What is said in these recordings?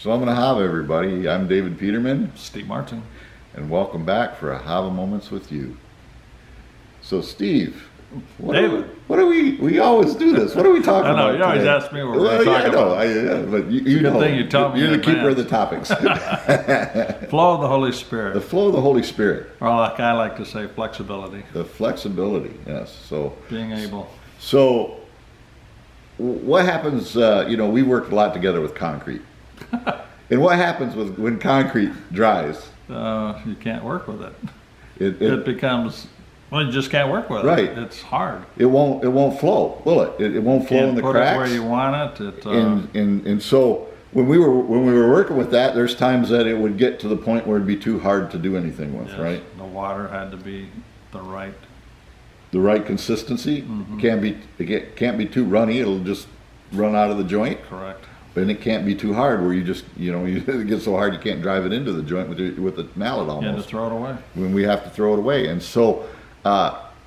Shalom and Ahava, everybody. I'm David Peterman. Steve Martin. And welcome back for Ahava Moments With You. So, Steve. What do we always do this? What are we talking about? I know, you always ask me what we're talking about. But you're the keeper of the topics. Flow of the Holy Spirit. The flow of the Holy Spirit. Or like I like to say, flexibility. The flexibility, yes. So being able. So what happens, we worked a lot together with concrete. And what happens when concrete dries? You can't work with it. It becomes... Well, you just can't work with it. Right. It's hard. It won't flow, will it? It won't flow in the cracks. Put it where you want it. And so when we were working with that, there's times that it would get to the point where it'd be too hard to do anything with, yes, right? The water had to be the right consistency. Mm-hmm. It can't be too runny. It'll just run out of the joint. Correct. But it can't be too hard where you just, it gets so hard you can't drive it into the joint with the mallet almost. You have to throw it away. When we have to throw it away, and so.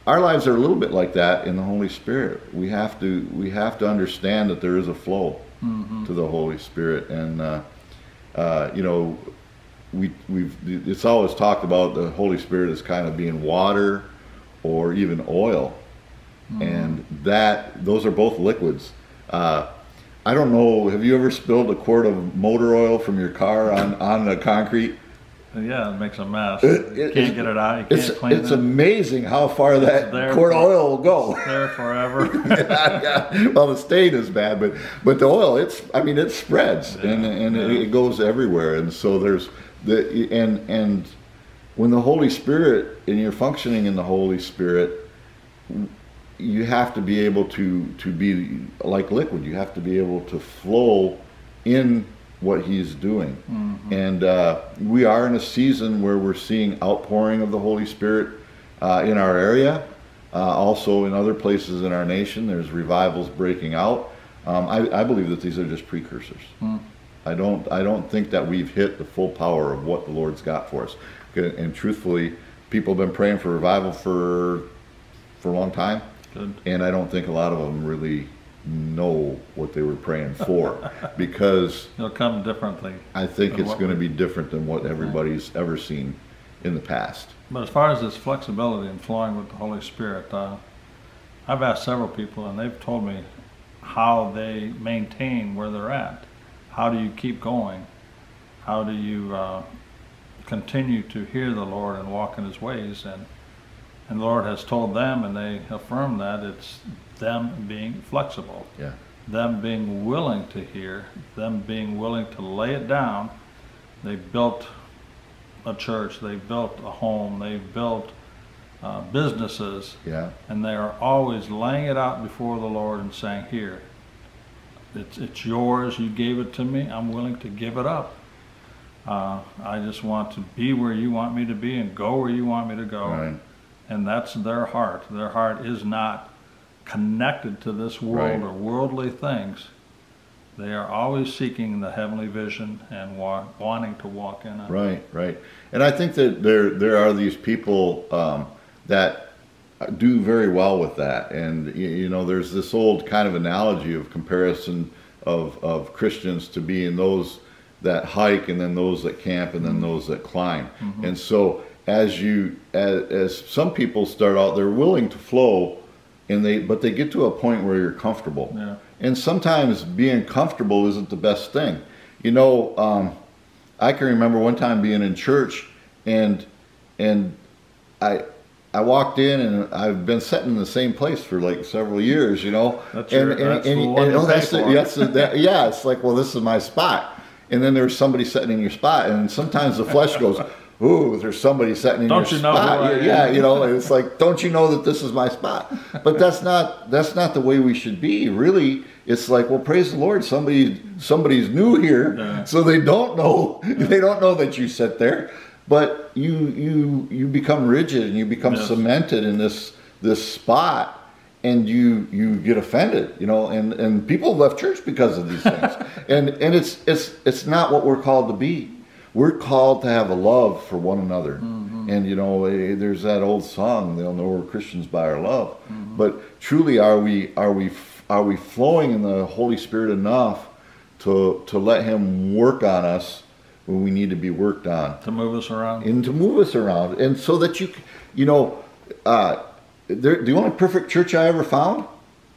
Our lives are a little bit like that in the Holy Spirit. We have to understand that there is a flow mm-hmm. to the Holy Spirit, and it's always talked about the Holy Spirit as kind of being water or even oil, mm-hmm. and those are both liquids. I don't know. Have you ever spilled a quart of motor oil from your car on the concrete? Yeah, it makes a mess. You can't get it out. You can't clean it. It's amazing how far that quart oil will go. It's there forever. Yeah. Well, the stain is bad, but the oil, it spreads, yeah, and it goes everywhere. And so and when the Holy Spirit, and you're functioning in the Holy Spirit, you have to be able to be like liquid. You have to be able to flow in what he's doing. Mm-hmm. And we are in a season where we're seeing outpouring of the Holy Spirit in our area, also in other places in our nation. There's revivals breaking out. I believe that these are just precursors. Mm. I don't think that we've hit the full power of what the Lord's got for us. And truthfully, people have been praying for revival for a long time. Good. And I don't think a lot of them really know what they were praying for, because it'll come differently. I think it's going to be different than what everybody's ever seen in the past. But as far as this flexibility and flowing with the Holy Spirit, I've asked several people, and they've told me how they maintain where they're at. How do you keep going? How do you continue to hear the Lord and walk in his ways? And the Lord has told them, and they affirm that it's them being flexible, yeah, them being willing to hear, them being willing to lay it down. They built a church, they built a home, they built businesses, yeah, and they are always laying it out before the Lord and saying, "Here, it's yours. You gave it to me. I'm willing to give it up. I just want to be where you want me to be and go where you want me to go." Right. And that's their heart. Their heart is not connected to this world, right, or worldly things. They are always seeking the heavenly vision and wanting to walk in it. Right, right. And I think that there are these people that do very well with that. And there's this old kind of analogy of comparison of Christians to being those that hike, and then those that camp, and then those that climb. Mm-hmm. And so as some people start out, they're willing to flow. But they get to a point where you're comfortable, yeah, and sometimes being comfortable isn't the best thing. I can remember one time being in church, and I walked in, and I've been sitting in the same place for like several years, and it's like, well, this is my spot, and then there's somebody sitting in your spot, and sometimes the flesh goes, "Ooh, there's somebody sitting in your spot." Yeah, and it's like, don't you know that this is my spot? But that's not the way we should be. Really, it's like, well, praise the Lord, somebody's new here, yeah, so they don't know that you sit there. But you become rigid, and you become, yes, cemented in this spot, and you get offended, and people have left church because of these things. and it's not what we're called to be. We're called to have a love for one another. Mm-hmm. And there's that old song, they'll know we're Christians by our love. Mm-hmm. But truly, are we flowing in the Holy Spirit enough to let him work on us when we need to be worked on. To move us around. And to move us around. And so that you know, the only perfect church I ever found.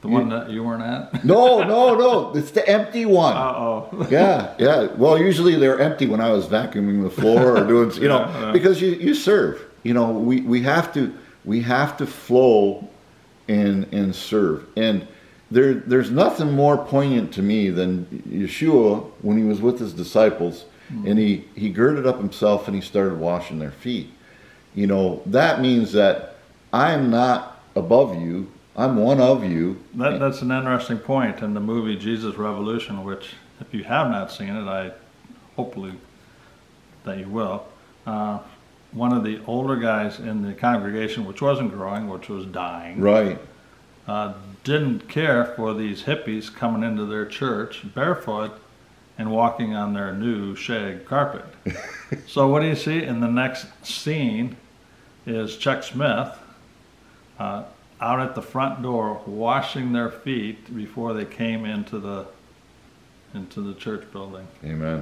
The one that you weren't at? No. It's the empty one. Uh-oh. Yeah. Well, usually they're empty when I was vacuuming the floor or doing, you know, because you serve. You know, we have to flow and serve. And there's nothing more poignant to me than Yeshua when he was with his disciples, and he girded up himself and he started washing their feet. You know, that means that I'm not above you. I'm one of you. That's an interesting point in the movie Jesus Revolution, which if you have not seen it, I hopefully that you will. One of the older guys in the congregation, which wasn't growing, which was dying, right, didn't care for these hippies coming into their church barefoot and walking on their new shag carpet. So what do you see in the next scene is Chuck Smith out at the front door washing their feet before they came into the church building. Amen.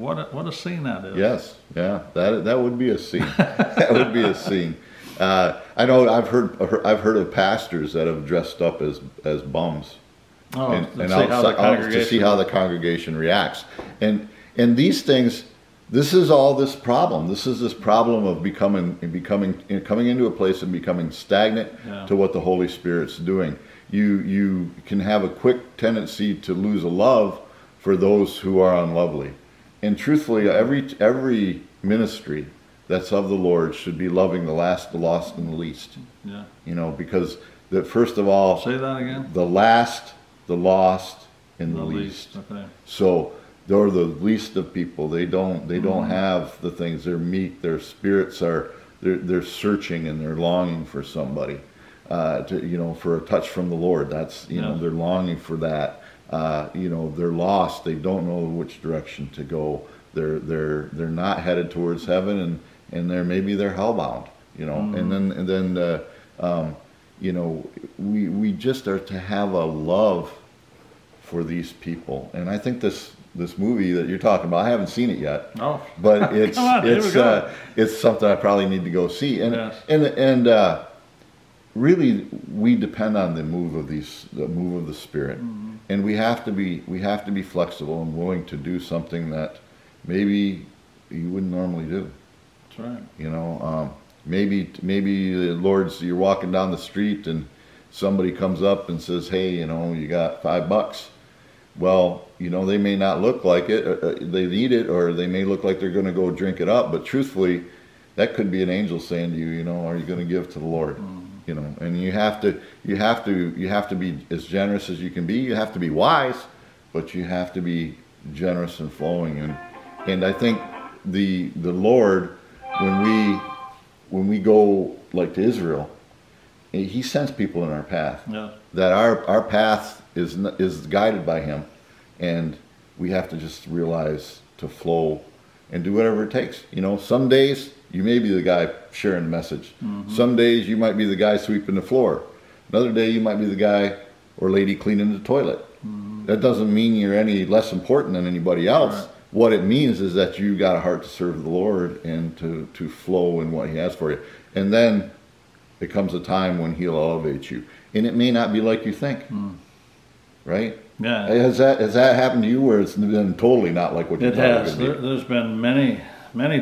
What a scene that is. Yes. Yeah. That would be a scene. That would be a scene. I know I've heard of pastors that have dressed up as bums. Oh, and out to see how the congregation reacts. And these things, this is all this problem. This is this problem of coming into a place and becoming stagnant to what the Holy Spirit's doing. You can have a quick tendency to lose a love for those who are unlovely. And truthfully, every ministry that's of the Lord should be loving the last, the lost, and the least. Yeah. You know, because first of all, say that again. The last, the lost, and the least. Okay. So they're the least of people. They don't have the things. They're meek. Their spirits are they're searching and they're longing for somebody, for a touch from the Lord. That's they're longing for that. They're lost. They don't know which direction to go. They're not headed towards heaven, and maybe they're hellbound. We just are to have a love for these people, and I think this movie that you're talking about, I haven't seen it yet. No. But it's it's something I probably need to go see. And yes. and really, we depend on the move of the Spirit, and we have to be flexible and willing to do something that maybe you wouldn't normally do. That's right. You know, maybe the Lord's, you're walking down the street and somebody comes up and says, "Hey, you know, you got $5." Well, you know, they may not look like it, they need it, or they may look like they're going to go drink it up, but truthfully, that could be an angel saying to you, you know, are you going to give to the Lord? You know, and you have to be as generous as you can be. You have to be wise, but you have to be generous and flowing. And I think the Lord, when we go like to Israel, he sends people in our path. Yeah. That our path is guided by him, and we have to just realize to flow and do whatever it takes. You know, some days you may be the guy sharing the message. Some days you might be the guy sweeping the floor. Another day you might be the guy or lady cleaning the toilet. That doesn't mean you're any less important than anybody else. Right. What it means is that you got a heart to serve the Lord and to flow in what he has for you. And then it comes a time when he'll elevate you. And it may not be like you think. Right? Yeah. Has that happened to you where it's been totally not like what you thought it would be? It has. There's been many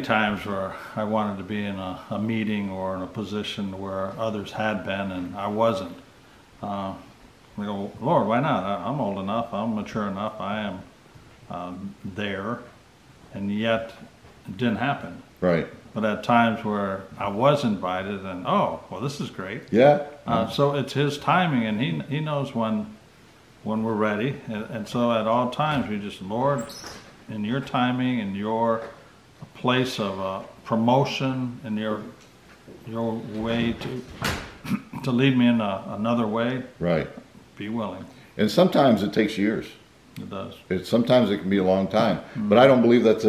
times where I wanted to be in a meeting or in a position where others had been and I wasn't. I go, Lord, why not? I'm old enough. I'm mature enough. I am there. And yet it didn't happen. Right. But at times where I was invited and, oh, well, this is great. Yeah. So it's his timing, and he knows when we're ready. And so at all times, we just, Lord, in your timing, in your place of promotion, in your way to lead me in another way. Right. Be willing. And sometimes it takes years. It does. Sometimes it can be a long time. But I don't believe that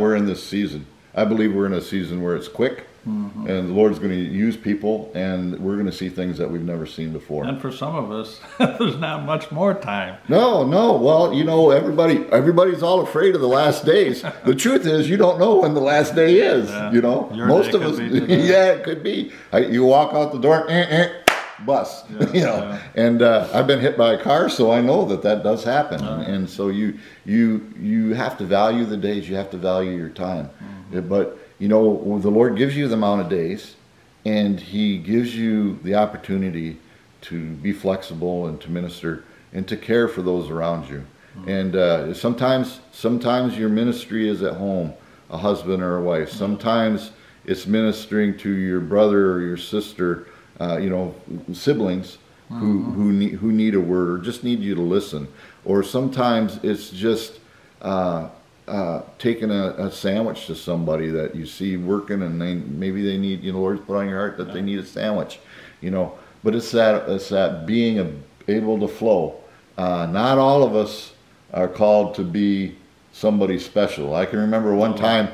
we're in this season. I believe we're in a season where it's quick, Mm-hmm. And the Lord's going to use people, and we're going to see things that we've never seen before. And for some of us, there's not much more time. No. Well, you know, everybody's all afraid of the last days. The truth is, you don't know when the last day is. Yeah. You know, most of us. Yeah, it could be. You walk out the door, bus. Yeah, you know, and I've been hit by a car, so I know that does happen. And so you have to value the days. You have to value your time, but. You know, the Lord gives you the amount of days, and He gives you the opportunity to be flexible and to minister and to care for those around you. Mm-hmm. And sometimes your ministry is at home, a husband or a wife. Mm-hmm. Sometimes it's ministering to your brother or your sister, you know, siblings mm-hmm. who need a word or just need you to listen. Or sometimes it's just... taking a sandwich to somebody that you see working, and maybe they need, you know, Lord's put on your heart that they need a sandwich, you know. But it's that being able to flow. Not all of us are called to be somebody special. I can remember one time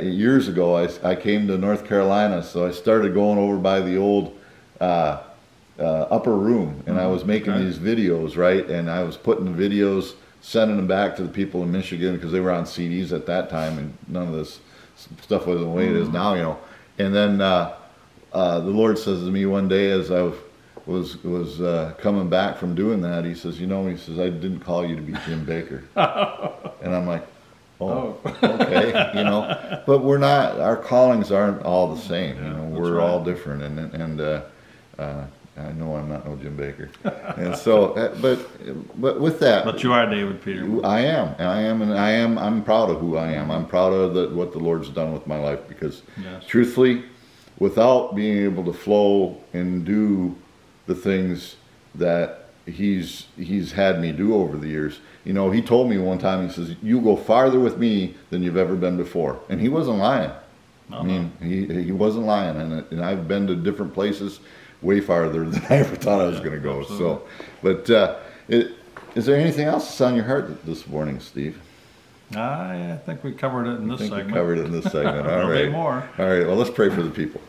years ago, I came to North Carolina, so I started going over by the old upper room, and I was making these videos, right, and I was putting the videos, sending them back to the people in Michigan because they were on CDs at that time, and none of this stuff was the way it is now, you know. And then the Lord says to me one day as I was coming back from doing that, He says, you know, He says, I didn't call you to be Jim Bakker. And I'm like, oh. Okay, you know. But we're not, our callings aren't all the same, you know. We're all different, and I know I'm not no Jim Bakker, and so, but with that. But you are David Peterman. I am. I'm proud of who I am. I'm proud of what the Lord's done with my life, because, truthfully, without being able to flow and do the things that He's had me do over the years, you know, He told me one time. He says, "You go farther with me than you've ever been before," and He wasn't lying. Uh-huh. I mean, He wasn't lying, and I've been to different places. Way farther than I ever thought I was going to go. Absolutely. So, but is there anything else that's on your heart this morning, Steve? I think we covered it in this segment. All right. More. All right. Well, let's pray for the people.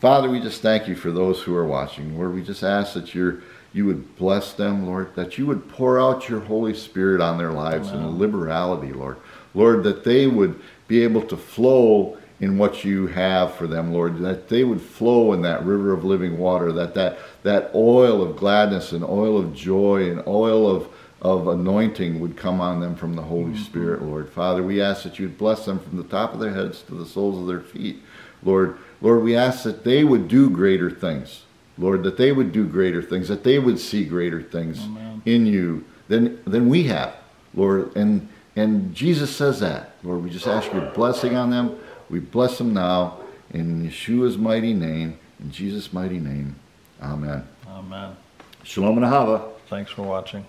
Father, we just thank You for those who are watching. Lord, we just ask that You would bless them, Lord. That You would pour out Your Holy Spirit on their lives in a liberality, Lord. Lord, that they would be able to flow in what You have for them, Lord, that they would flow in that river of living water, that oil of gladness and oil of joy and oil of anointing would come on them from the Holy Spirit, Lord. Father, we ask that You would bless them from the top of their heads to the soles of their feet, Lord. Lord, we ask that they would do greater things, Lord, that they would do greater things, that they would see greater things in You than we have, Lord. And Jesus says that, Lord. We just ask Your blessing on them. We bless them now in Yeshua's mighty name, in Jesus' mighty name. Amen. Amen. Shalom and Ahava. Thanks for watching.